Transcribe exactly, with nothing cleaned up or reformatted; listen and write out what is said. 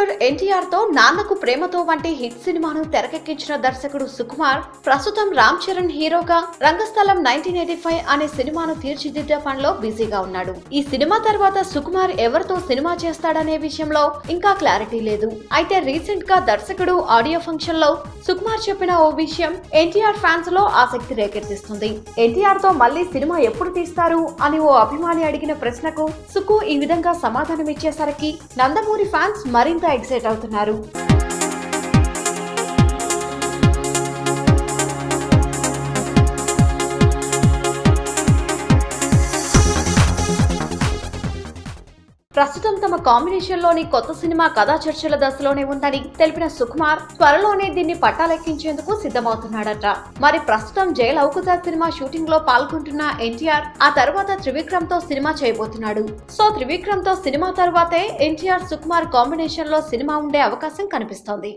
దిగ్గర్ ఎన్టీఆర్ తో నాన్నకు ప్రేమతో వంటి హిట్ సినిమాను తెరకెక్కించిన దర్శకుడు సుకుమార్ ప్రస్తుతం రామ్చరణ్ హీరోగా రంగస్థలం నైన్టీన్ ఎయిటీ ఫైవ్ అనే సినిమాను తీర్చిదిద్దే పనిలో బిజీగా ఉన్నాడు. ఈ సినిమా తర్వాత సుకుమార్ ఎవరితో సినిమా చేస్తాడనే విషయంలో ఇంకా క్లారిటీ లేదు. అయితే రీసెంట్ గా దర్శకుడు ఆడియో ఫంక్షన్ లో సుకుమార్ చెప్పిన ఓ విషయం ఎన్టీఆర్ ఫ్యాన్స్ లో ఆసక్తి రేకెత్తిస్తుంది. ఎన్టీఆర్ తో మళ్ళీ సినిమా ఎప్పుడు తీస్తారు అని ఓ అభిమాని అడిగిన ప్రశ్నకు సుకు ఈ విధంగా సమాధానం ఇచ్చేసరికి నందమూరి ఫ్యాన్స్ మరింత ఎక్సైట్ అవుతున్నారు. ప్రస్తుతం తమ కాంబినేషన్ లోని కొత్త సినిమా కథా చర్చల దశలోనే ఉందని తెలిపిన సుకుమార్ త్వరలోనే దీన్ని పట్టాలెక్కించేందుకు సిద్ధమవుతున్నాడట. మరి ప్రస్తుతం జై లౌకుశ సినిమా షూటింగ్ లో పాల్గొంటున్న ఎన్టీఆర్ ఆ తర్వాత త్రివిక్రమ్ తో సినిమా చేయబోతున్నాడు. సో త్రివిక్రమ్ తో సినిమా తర్వాతే ఎన్టీఆర్ సుకుమార్ కాంబినేషన్ లో సినిమా ఉండే అవకాశం కనిపిస్తోంది.